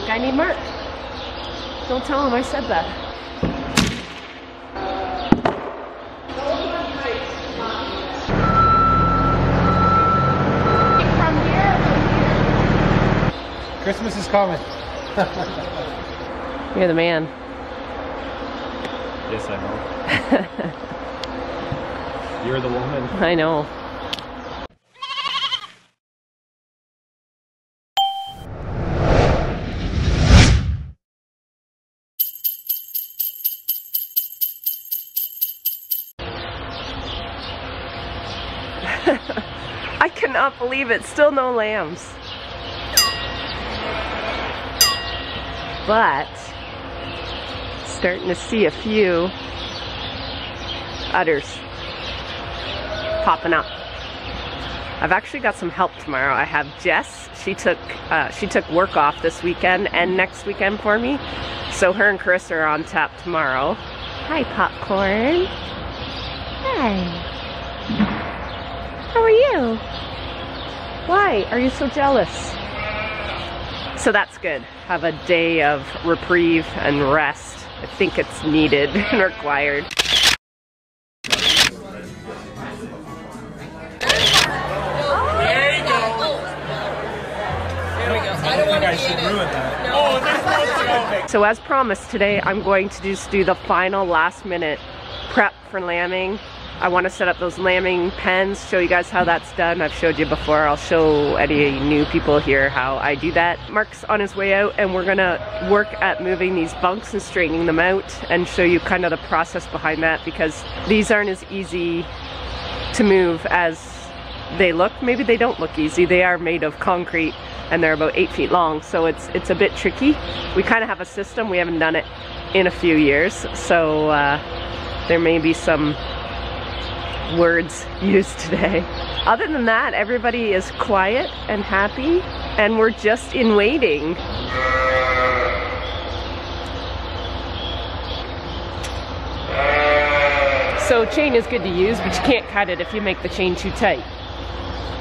think I need merch. Don't tell him I said that. Christmas is coming. You're the man. Yes, I know. You're the woman. I know. I cannot believe it. Still no lambs. But starting to see a few udders popping up. I've actually got some help tomorrow. I have Jess. She took work off this weekend and next weekend for me, so her and Chris are on tap tomorrow. Hi, Popcorn. Hi. How are you? Why are you so jealous? So that's good. Have a day of reprieve and rest. I think it's needed and required. There you go. There we go. I don't think I should ruin that. Oh, that's perfect. So as promised, today I'm going to just do the final last-minute prep for lambing. I want to set up those lambing pens, show you guys how that's done. I've showed you before. I'll show any new people here how I do that. Mark's on his way out and we're gonna work at moving these bunks and straightening them out and show you kind of the process behind that, because these aren't as easy to move as they look. Maybe they don't look easy. They are made of concrete and they're about 8 feet long, so it's a bit tricky. We kind of have a system. We haven't done it in a few years, so there may be some words used today. Other than that, everybody is quiet and happy, and we're just in waiting. So chain is good to use, but you can't cut it if you make the chain too tight.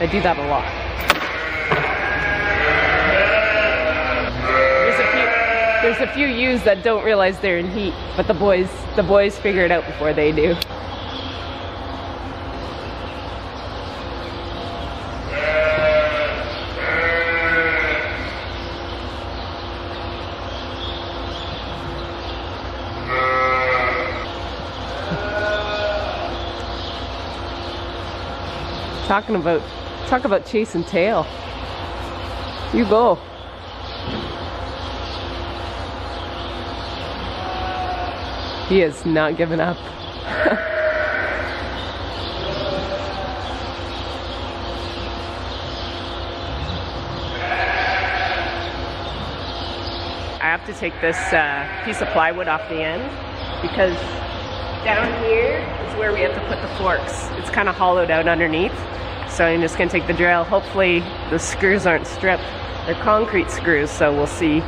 I do that a lot. There's a few ewes that don't realize they're in heat, but the boys figure it out before they do. Talk about chase and tail. You go. He is not giving up. I have to take this piece of plywood off the end, because down here is where we have to put the forks. It's kind of hollowed out underneath. So I'm just going to take the drill. Hopefully the screws aren't stripped. They're concrete screws, so we'll see.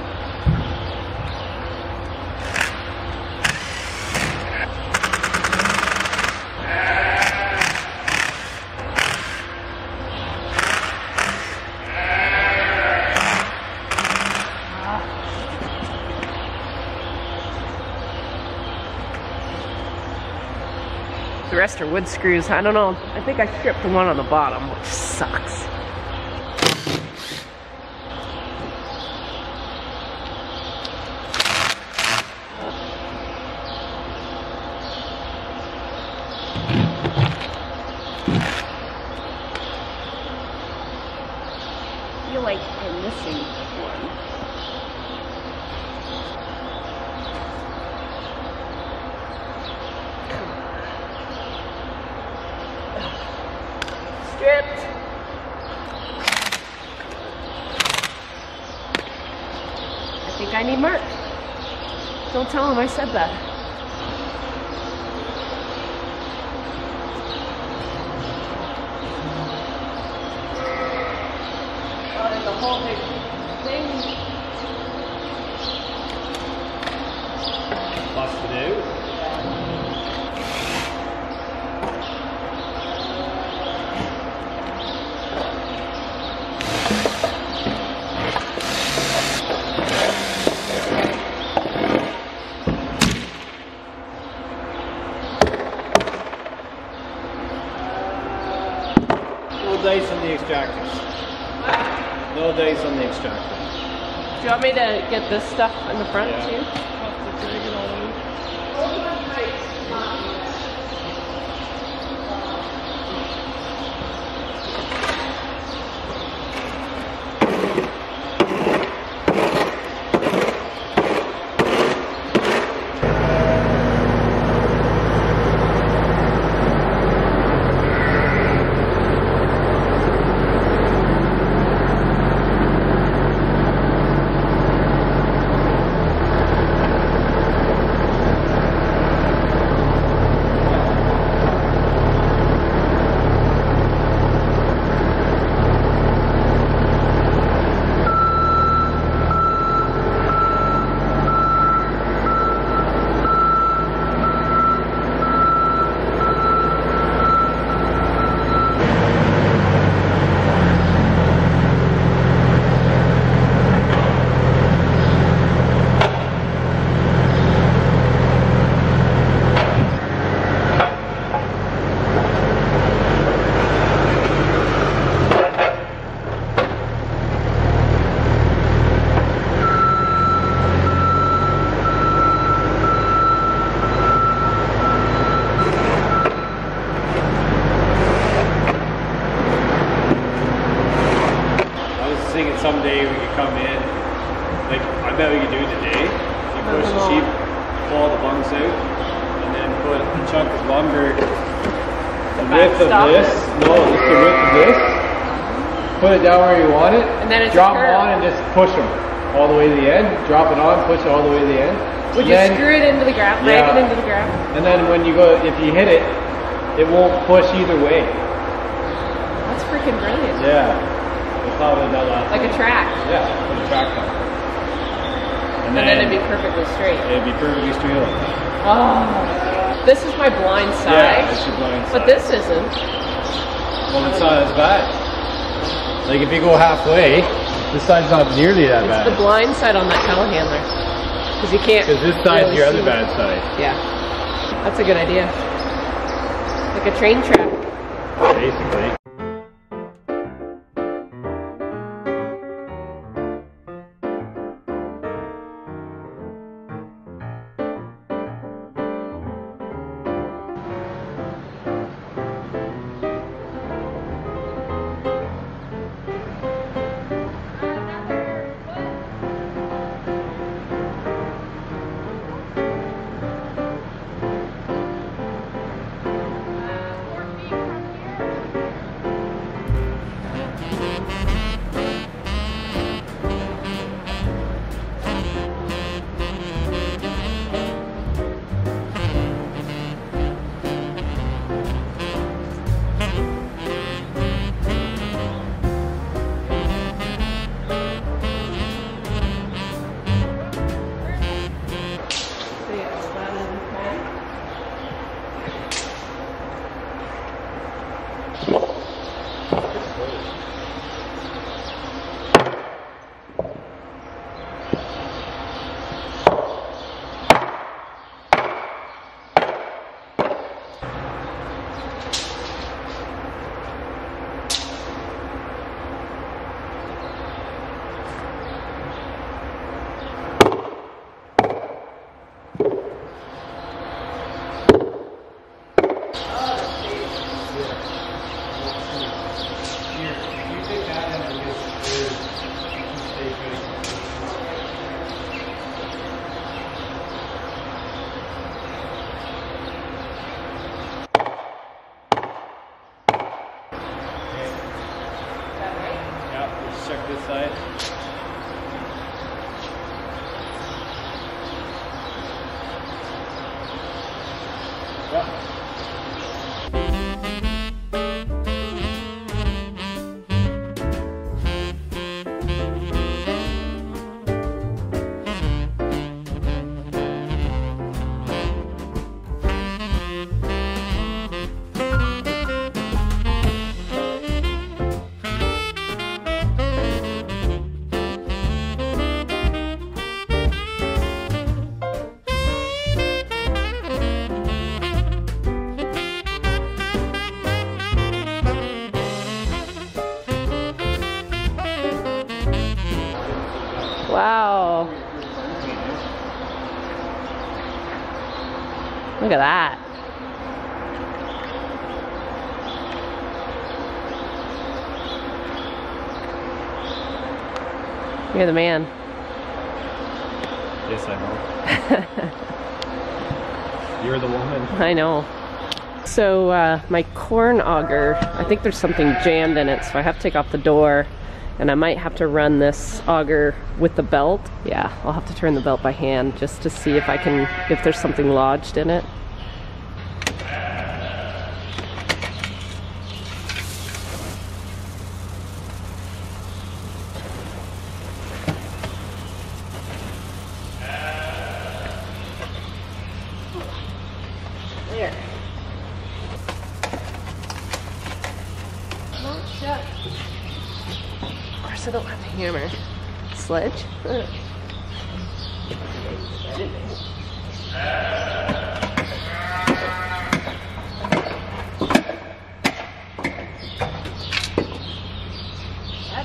The rest are wood screws. I don't know. I think I stripped the one on the bottom, which sucks. I feel like I'm missing one. I think I need merch. Don't tell him I said that. Oh, there's a whole big thing. Lots to do. Yeah. extractors. No dice on the extractor. Do you want me to get this stuff in the front too? I'll have to drag it all in. Someday we could come in, like I bet we could do it today. You push the sheep, pull all the bunks out, and then put a chunk of lumber, the width of this, just the width of this, put it down where you want it, and then drop them on and just push them all the way to the end, drop it on, push it all the way to the end. Would you screw it into the ground, drag it into the ground? And then when you go, if you hit it, it won't push either way. That's freaking brilliant. Yeah. Like a track. Yeah, like a track on. And then it'd be perfectly straight. It'd be perfectly straight. Oh, this is my blind side. Yeah, this is blind side. But this isn't. Well, it's not as bad. Like if you go halfway, this side's not nearly that bad. It's the blind side on that telehandler. Because you can't. Because this side's your other bad side. Yeah, that's a good idea. Like a train track. Basically. Wow. Look at that. You're the man. Yes, I know. You're the woman. I know. So my corn auger, I think there's something jammed in it, so I have to take off the door, and I might have to run this auger with the belt. Yeah, I'll have to turn the belt by hand just to see if I can, if there's something lodged in it. I don't have a hammer. Sledge? That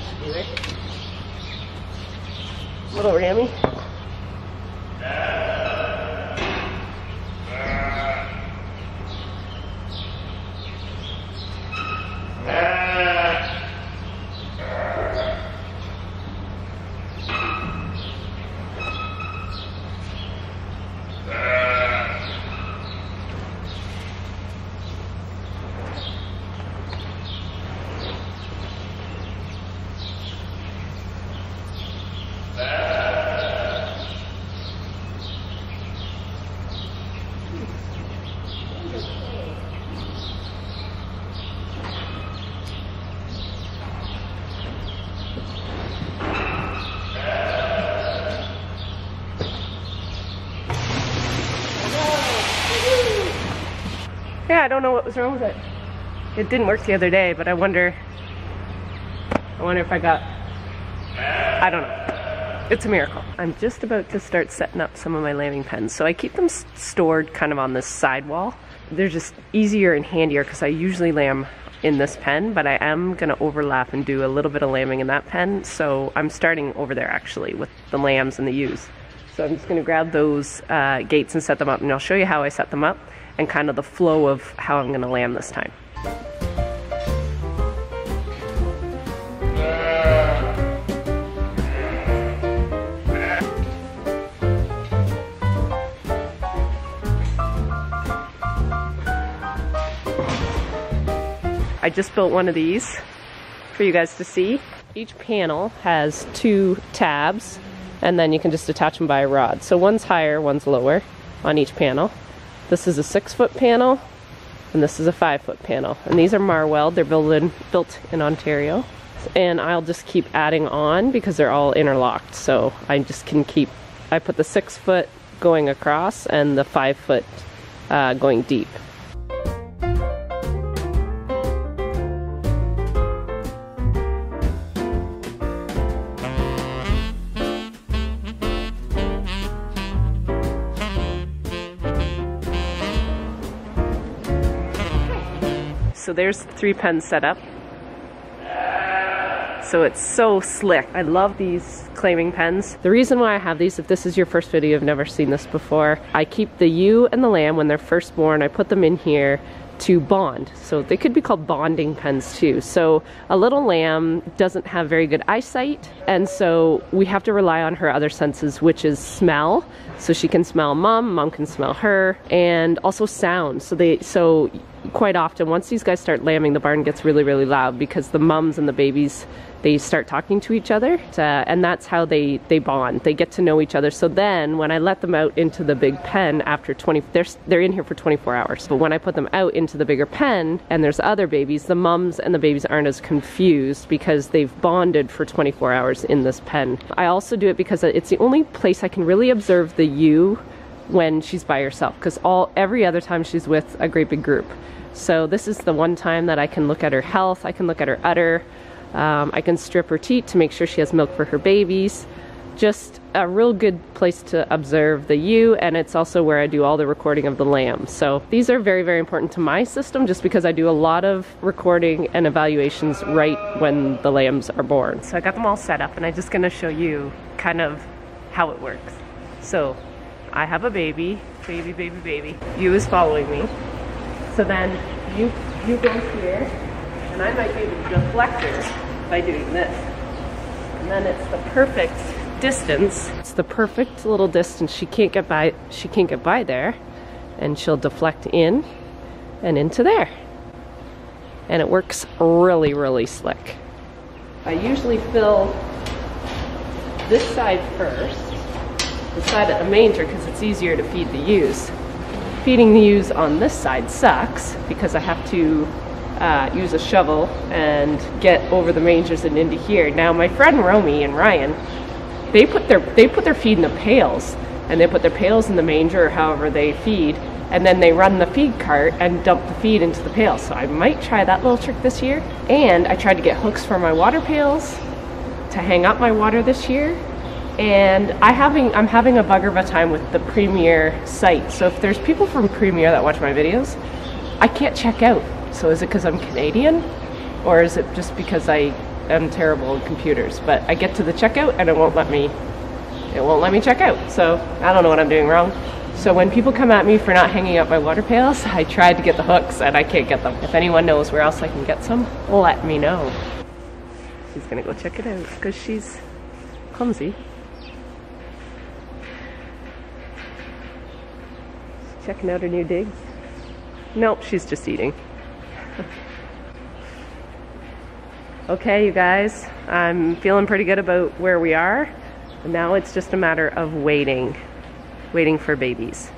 should do it. Little rammy. Yeah, I don't know what was wrong with it. It didn't work the other day, but I wonder if I got, I don't know. It's a miracle. I'm just about to start setting up some of my landing pens. So I keep them stored kind of on this side wall. They're just easier and handier because I usually lam in this pen, but I am gonna overlap and do a little bit of lamming in that pen. So I'm starting over there actually with the lams and the U's. So I'm just gonna grab those gates and set them up, and I'll show you how I set them up and kind of the flow of how I'm gonna land this time. I just built one of these for you guys to see. Each panel has two tabs, and then you can just attach them by a rod. So one's higher, one's lower on each panel. This is a 6-foot panel, and this is a 5-foot panel. And these are Marweld, they're built in Ontario. And I'll just keep adding on because they're all interlocked. So I just can keep, I put the 6-foot going across and the 5-foot going deep. So there's the 3 pens set up. So it's so slick. I love these claiming pens. The reason why I have these, if this is your first video, you've never seen this before, I keep the ewe and the lamb when they're first born. I put them in here to bond. So they could be called bonding pens too. So a little lamb doesn't have very good eyesight, and so we have to rely on her other senses, which is smell. So she can smell mom, mom can smell her, and also sound. So quite often, once these guys start lambing, the barn gets really, really loud because the mums and the babies, they start talking to each other, and that's how they bond. They get to know each other. So then when I let them out into the big pen after they're in here for 24 hours. But when I put them out into the bigger pen and there's other babies, the mums and the babies aren't as confused because they've bonded for 24 hours in this pen. I also do it because it's the only place I can really observe the ewe when she's by herself, because every other time she's with a great big group. So this is the one time that I can look at her health, I can look at her udder, I can strip her teat to make sure she has milk for her babies, just a real good place to observe the ewe, and it's also where I do all the recording of the lamb. So these are very, very important to my system just because I do a lot of recording and evaluations right when the lambs are born. So I got them all set up and I'm just gonna show you kind of how it works. So I have a baby. Ewe is following me. So then you go here, and I might be the deflector by doing this. And then it's the perfect distance. It's the perfect little distance. She can't get by there, and she'll deflect in and into there. And it works really, really slick. I usually fill this side first, the side at the manger, because it's easier to feed the ewes. Feeding the ewes on this side sucks because I have to use a shovel and get over the mangers and into here. Now my friend Romy and Ryan, they put their feed in the pails, and they put their pails in the manger or however they feed, and then they run the feed cart and dump the feed into the pails. So I might try that little trick this year. And I tried to get hooks for my water pails to hang up my water this year. And I'm having a bugger of a time with the Premier site. So if there's people from Premier that watch my videos, I can't check out. So is it because I'm Canadian, or is it just because I am terrible at computers? But I get to the checkout and it won't let me check out. So I don't know what I'm doing wrong. So when people come at me for not hanging up my water pails, I tried to get the hooks and I can't get them. If anyone knows where else I can get some, let me know. She's gonna go check it out because she's clumsy. Checking out her new digs. Nope, she's just eating. Okay, you guys, I'm feeling pretty good about where we are. Now it's just a matter of waiting for babies.